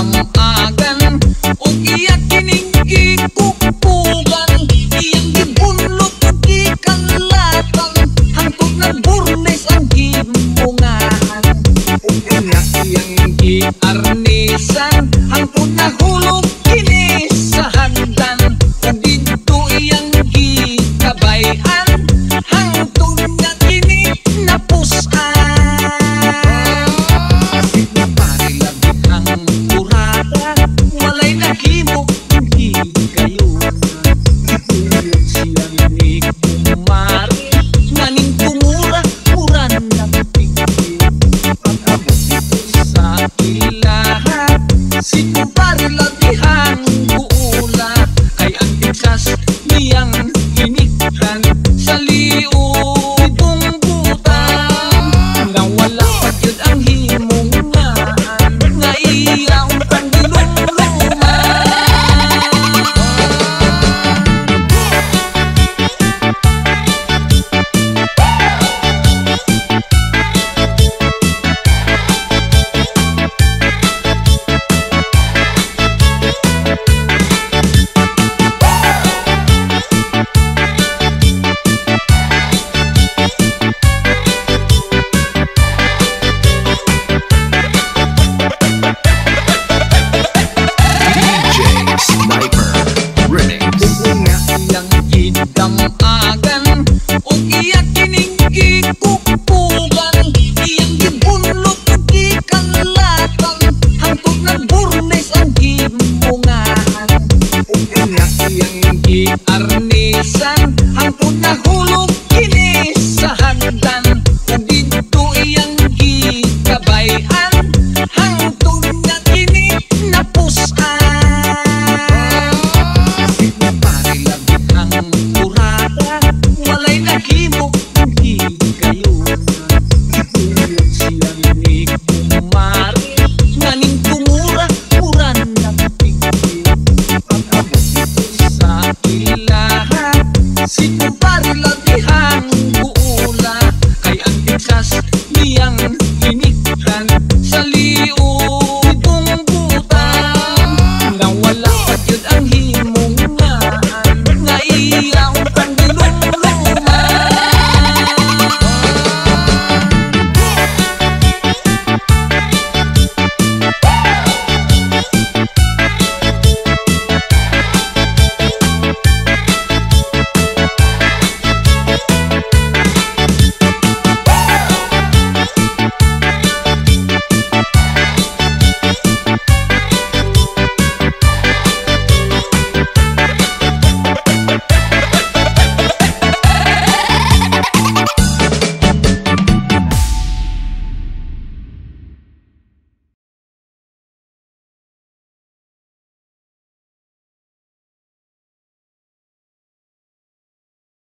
agan ukiat kini dikupugan yang dibunlut di kalatan hantuk na burnis ang gimbungan ukiat yang diarnisan hantuk na hulog.